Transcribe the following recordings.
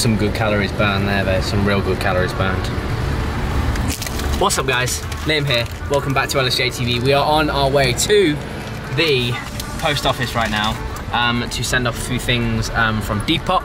some good calories burned there, there's some real good calories burned. What's up guys, Liam here, welcome back to LSJ TV. We are on our way to the post office right now to send off a few things from Depop.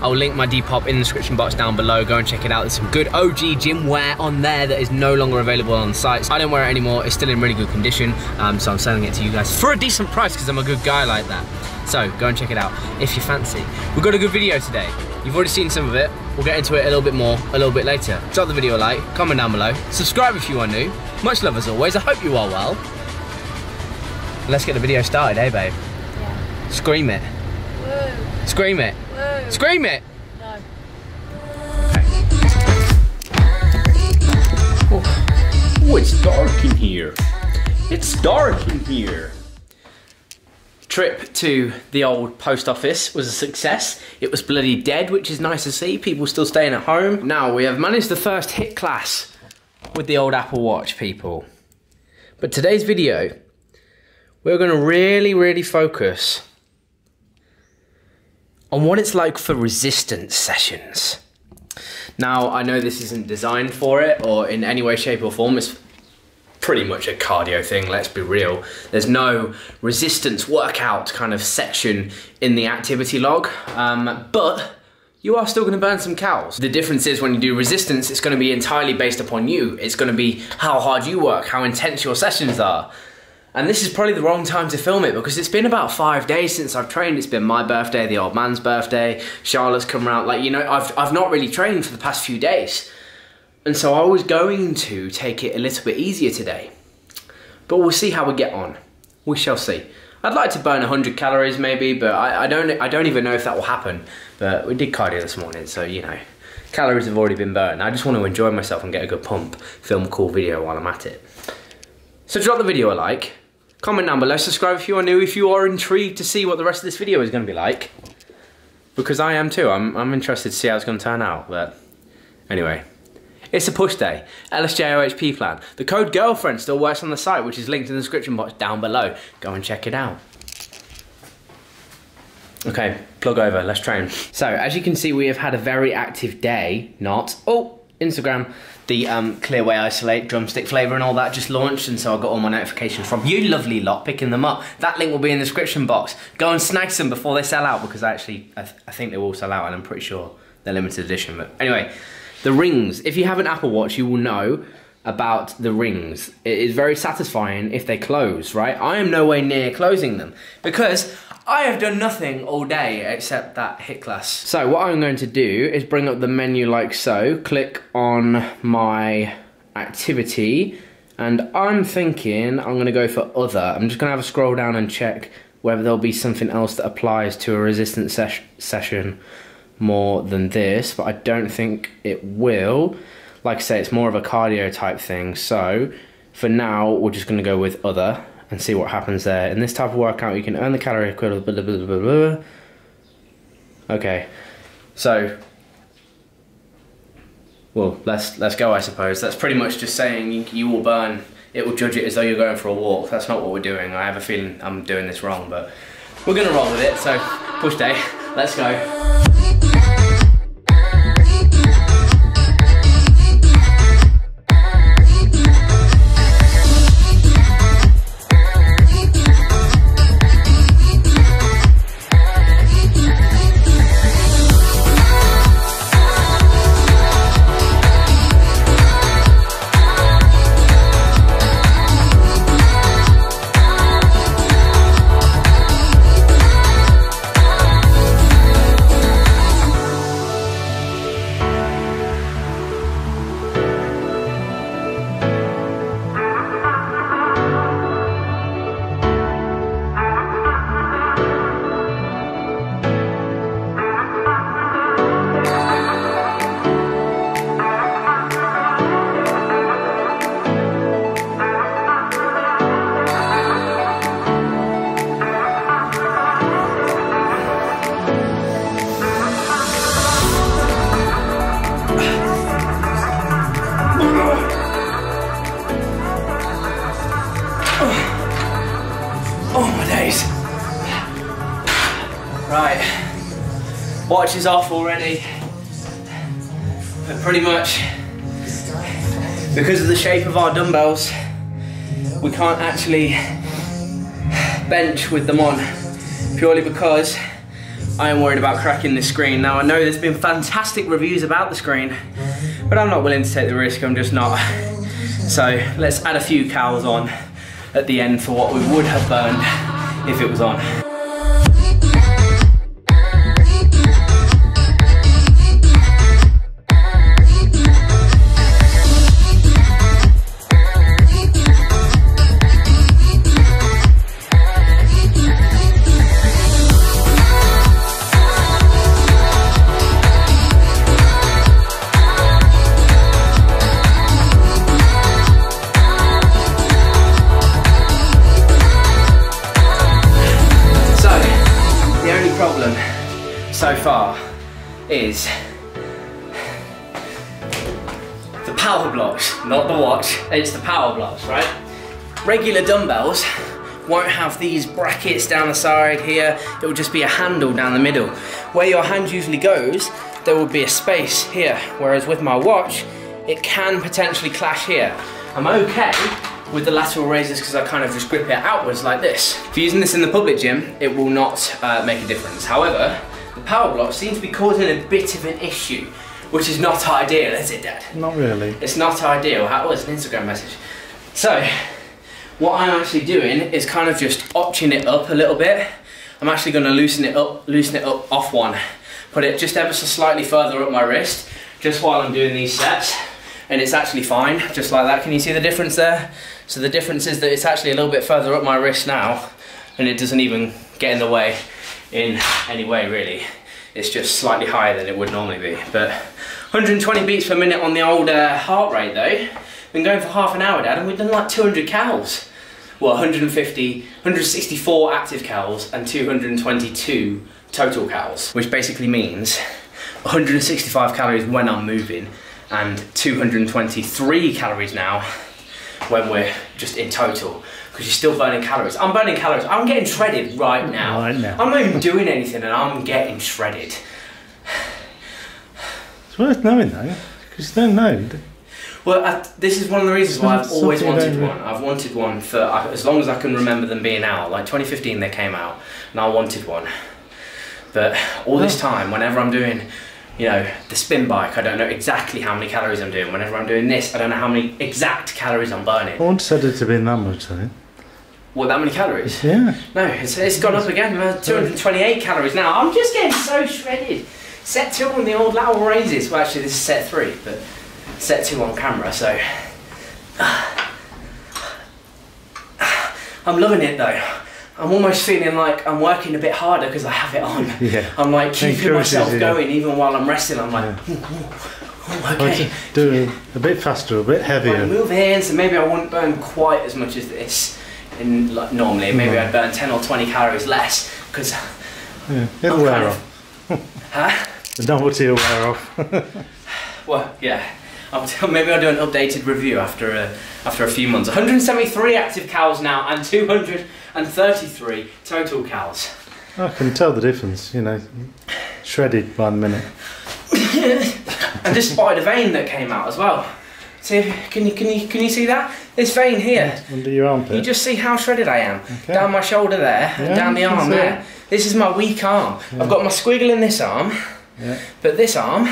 I'll link my Depop in the description box down below, go and check it out. There's some good OG gym wear on there that is no longer available on sites. I don't wear it anymore, it's still in really good condition, so I'm selling it to you guys for a decent price because I'm a good guy like that. So go and check it out if you fancy. We've got a good video today. You've already seen some of it, we'll get into it a little bit more a little bit later. Drop the video a like, comment down below, subscribe if you are new. Much love as always, I hope you are well. Let's get the video started, hey babe? Yeah. Scream it. Woo. Scream it. Scream it! No. Okay. Oh, it's dark in here. It's dark in here. Trip to the old post office was a success. It was bloody dead, which is nice to see. People still staying at home. Now, we have managed the first hit class with the old Apple Watch, people. But today's video, we're gonna really focus on what it's like for resistance sessions. Now, I know this isn't designed for it or in any way, shape or form. It's pretty much a cardio thing, let's be real. There's no resistance workout kind of section in the activity log, but you are still gonna burn some calories. The difference is when you do resistance, it's gonna be entirely based upon you. It's gonna be how hard you work, how intense your sessions are. And this is probably the wrong time to film it because it's been about 5 days since I've trained. It's been my birthday, the old man's birthday, Charlotte's come around. Like, you know, I've not really trained for the past few days. And so I was going to take it a little bit easier today. But we'll see how we get on. We shall see. I'd like to burn 100 calories maybe, but I don't even know if that will happen. But we did cardio this morning, so you know, calories have already been burned. I just want to enjoy myself and get a good pump, film a cool video while I'm at it. So drop the video a like. Comment down below, subscribe if you are new, if you are intrigued to see what the rest of this video is going to be like. Because I am too, I'm interested to see how it's going to turn out, but anyway. It's a push day, LSJ OHP plan. The code GIRLFRIEND still works on the site, which is linked in the description box down below. Go and check it out. Okay, plug over, let's train. So, as you can see, we have had a very active day, Instagram, the Clearway Isolate drumstick flavour and all that just launched, and so I got all my notifications from you lovely lot picking them up. That link will be in the description box. Go and snag some before they sell out, because I think they will sell out and I'm pretty sure they're limited edition. But anyway, the rings. If you have an Apple Watch, you will know about the rings. It is very satisfying if they close, right? I am no way near closing them because I have done nothing all day except that HIIT class. So what I'm going to do is bring up the menu like so, click on my activity, and I'm thinking I'm gonna go for other. I'm just gonna have a scroll down and check whether there'll be something else that applies to a resistance session more than this, but I don't think it will. Like I say, it's more of a cardio type thing. So for now, we're just gonna go with other and see what happens there. In this type of workout, you can earn the calorie equivalent, blah, blah, blah, blah, blah. Okay, so, well, let's go, I suppose. That's pretty much just saying you will burn, it will judge it as though you're going for a walk. That's not what we're doing. I have a feeling I'm doing this wrong, but we're gonna roll with it. So, push day, let's go. Watch is off already. But pretty much, because of the shape of our dumbbells, we can't actually bench with them on, purely because I am worried about cracking this screen. Now I know there's been fantastic reviews about the screen, but I'm not willing to take the risk, I'm just not. So let's add a few calories on at the end for what we would have burned if it was on. So far is the power blocks, not the watch, it's the power blocks, right? Regular dumbbells won't have these brackets down the side here, it will just be a handle down the middle. Where your hand usually goes, there will be a space here, whereas with my watch, it can potentially clash here. I'm okay with the lateral raises because I kind of just grip it outwards like this. If you're using this in the public gym, it will not make a difference. However, the power blocks seem to be causing a bit of an issue, which is not ideal, is it, Dad? Not really. It's not ideal. Oh, it's an Instagram message. So, what I'm actually doing is kind of just opting it up a little bit. I'm actually going to loosen it up off one. Put it just ever so slightly further up my wrist, just while I'm doing these sets. And it's actually fine, just like that. Can you see the difference there? So the difference is that it's actually a little bit further up my wrist now, and it doesn't even get in the way in any way, really. It's just slightly higher than it would normally be. But 120 beats per minute on the old heart rate, though. Been going for half an hour, Dad, and we've done like 200 cals. Well, 150, 164 active cals and 222 total cals, which basically means 165 calories when I'm moving and 223 calories now when we're just in total, because you're still burning calories. I'm burning calories. I'm getting shredded right now. Right now. I'm not even doing anything and I'm getting shredded. It's worth knowing though, because you don't know. Well, this is one of the reasons why I've always wanted one. I've wanted one for as long as I can remember them being out. Like 2015 they came out and I wanted one. But all this time, whenever I'm doing, you know, the spin bike, I don't know exactly how many calories I'm doing. Whenever I'm doing this, I don't know how many exact calories I'm burning. I wouldn't have said it to be that much though. What, that many calories? Yeah. No, it's gone up again, 228 calories now. I'm just getting so shredded. Set 2 on the old lateral raises. Well, actually this is set 3, but set 2 on camera, so. I'm loving it though. I'm almost feeling like I'm working a bit harder because I have it on. Yeah. I'm like keeping myself going even while I'm resting. I'm like, oh, okay. Do a bit faster, a bit heavier. I'm moving, so maybe I wouldn't burn quite as much as this in, like, normally. Maybe I'd burn 10 or 20 calories less because it'll wear off. Huh? The novelty will wear off. Well, yeah. Maybe I'll do an updated review after a few months. 173 active cals now and 233 total cals. I can tell the difference, you know, shredded by the minute. And this spider vein that came out as well. See, can you see that? This vein here. Under your armpit. You just see how shredded I am. Okay. Down my shoulder there, and down the arm there. This is my weak arm. Yeah. I've got my squiggle in this arm, but this arm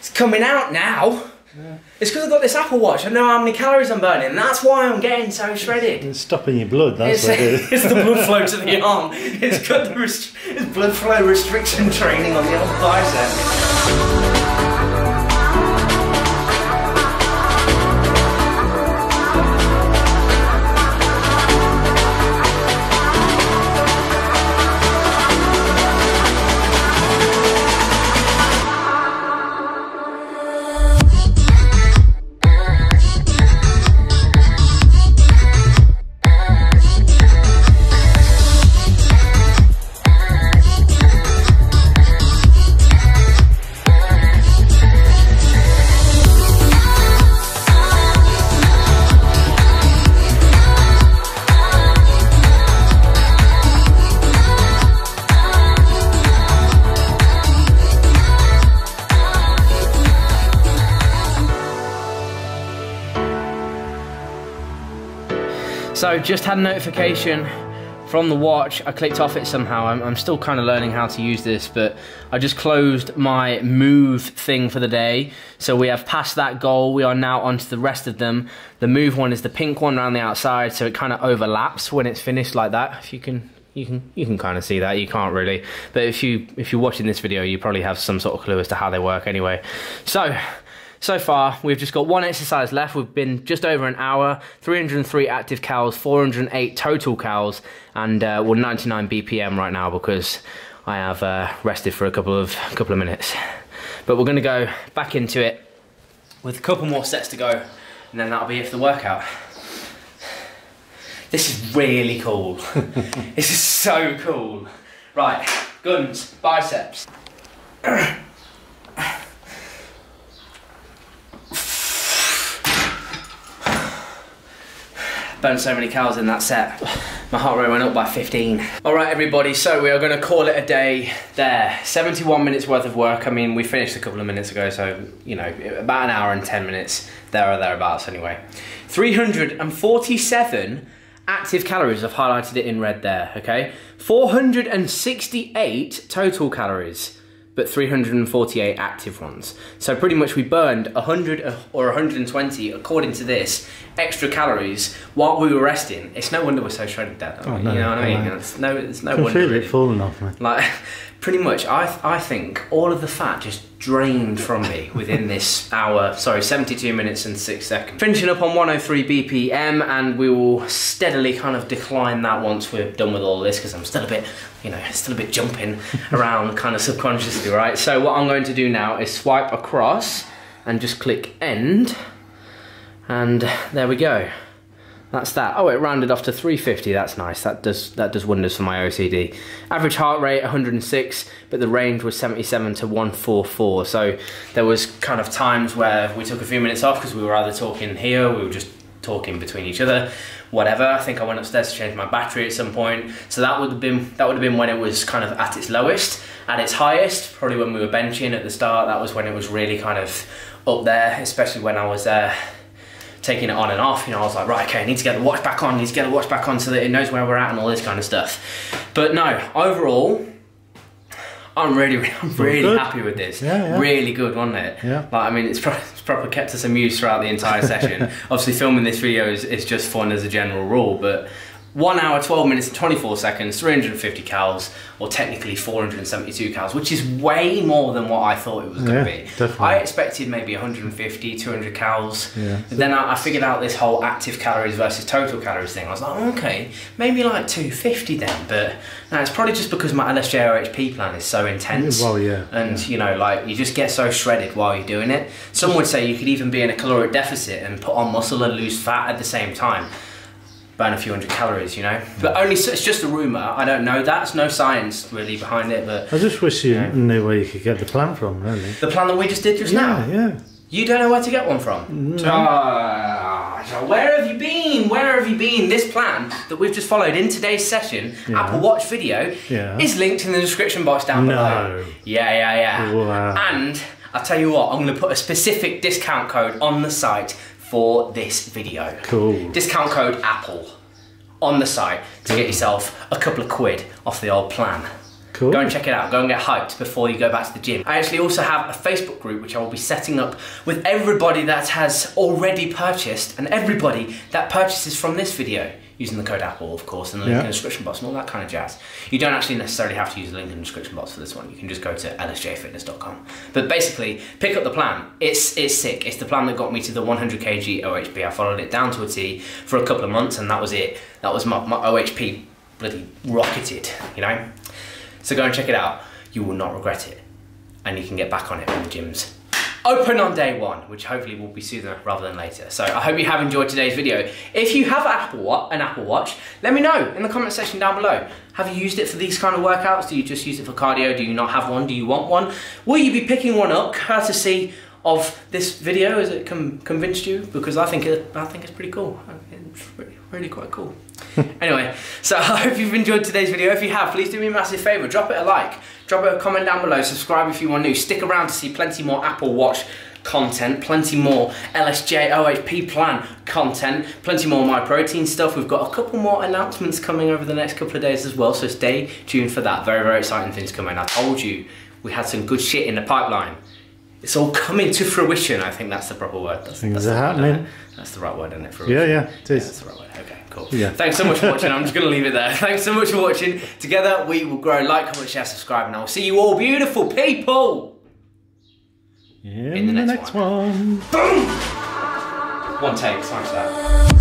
is coming out now. Yeah. It's because I've got this Apple Watch. I know how many calories I'm burning. And that's why I'm getting so shredded. It's stopping your blood. That's what it is. It's the blood flow to the arm. It's got the it's blood flow restriction training on the old bicep. So just had a notification from the watch. I clicked off it somehow. I'm still kind of learning how to use this, but I just closed my move thing for the day. So we have passed that goal. We are now onto the rest of them. The move one is the pink one around the outside, so it kind of overlaps when it's finished like that. If you can kind of see that. You can't really, but if you're watching this video, you probably have some sort of clue as to how they work anyway. So far, we've just got one exercise left. We've been just over an hour, 303 active calories, 408 total calories, and we're 99 BPM right now because I have rested for a couple of minutes. But we're going to go back into it with a couple more sets to go, and then that'll be it for the workout. This is really cool. This is so cool. Right, guns, biceps. Burned so many calories in that set. My heart rate went up by 15. All right, everybody, so we are gonna call it a day there. 71 minutes worth of work. I mean, we finished a couple of minutes ago, so, you know, about an hour and 10 minutes, there or thereabouts anyway. 347 active calories, I've highlighted it in red there, okay? 468 total calories, but 348 active ones. So pretty much we burned 100 or 120, according to this, extra calories while we were resting. It's no wonder we're so shredded, Dad. Oh, no, you know what I mean? No. It's no wonder. I feel it falling off, man. Like, pretty much, I think all of the fat just drained from me within this hour, sorry, 72 minutes and 6 seconds. Finishing up on 103 BPM, and we will steadily kind of decline that once we're done with all this, because I'm still a bit, you know, still a bit jumping around kind of subconsciously, right? So what I'm going to do now is swipe across and just click end. And there we go. That's that. Oh, it rounded off to 350. That's nice. That does wonders for my OCD. Average heart rate 106, but the range was 77 to 144. So there was kind of times where we took a few minutes off because we were either talking here, we were just talking between each other, whatever. I think I went upstairs to change my battery at some point. So that would have been when it was kind of at its lowest. At its highest, probably when we were benching at the start, that was when it was really kind of up there, especially when I was there. Taking it on and off, you know, I was like, right, okay, I need to get the watch back on, I need to get the watch back on so that it knows where we're at and all this kind of stuff. But no, overall, I'm really happy with this. Yeah. Really good, wasn't it? Yeah. Like, I mean, it's probably kept us amused throughout the entire session. Obviously, filming this video is just fun as a general rule, but 1 hour, 12 minutes and 24 seconds, 350 calories, or technically 472 calories, which is way more than what I thought it was going to be. Definitely. I expected maybe 150, 200 calories. Yeah. Then I figured out this whole active calories versus total calories thing. I was like, okay, maybe like 250 then. But no, it's probably just because my LSJ OHP plan is so intense. Well, yeah. And, you know, like, you just get so shredded while you're doing it. Some would say you could even be in a caloric deficit and put on muscle and lose fat at the same time. Burn a few hundred calories, you know? But only, it's just a rumour, I don't know that, there's no science really behind it, but... I just wish you knew where you could get the plan from, really. The plan that we just did just now? Yeah. You don't know where to get one from? No. Where have you been? Where have you been? This plan that we've just followed in today's session, Apple Watch video, is linked in the description box down below. Yeah. Wow. And I'll tell you what, I'm going to put a specific discount code on the site for this video. Cool. Discount code APPLE on the site to get yourself a couple of quid off the old plan. Cool. Go and check it out, go and get hyped before you go back to the gym. I actually also have a Facebook group which I will be setting up with everybody that has already purchased and everybody that purchases from this video using the code APPLE, of course, and the link in the description box and all that kind of jazz. You don't actually necessarily have to use the link in the description box for this one. You can just go to lsjfitness.com. But basically, pick up the plan. It's sick. It's the plan that got me to the 100 kg OHP. I followed it down to a T for a couple of months, and that was it. That was my OHP bloody rocketed, you know? So go and check it out. You will not regret it. And you can get back on it when the gym's open on day one, which hopefully will be sooner rather than later. So I hope you have enjoyed today's video. If you have an Apple Watch, let me know in the comment section down below. Have you used it for these kind of workouts? Do you just use it for cardio? Do you not have one? Do you want one? Will you be picking one up courtesy of this video? Has it convinced you? Because I think it's pretty cool. It's really quite cool. Anyway, so I hope you've enjoyed today's video. If you have, please do me a massive favour. Drop it a like. Drop it a comment down below. Subscribe if you are new. Stick around to see plenty more Apple Watch content, plenty more LSJ OHP plan content, plenty more MyProtein stuff. We've got a couple more announcements coming over the next couple of days as well, so stay tuned for that. Very, very exciting things coming. I told you we had some good shit in the pipeline. It's all coming to fruition. I think that's the proper word. Things are happening. That's the right word, isn't it? Fruition. Yeah, it is. Yeah, that's the right word. Okay, cool. Yeah. Thanks so much for watching. I'm just going to leave it there. Thanks so much for watching. Together we will grow. Like, comment, share, subscribe, and I will see you all beautiful people in the next one. Boom! One take. Smash that.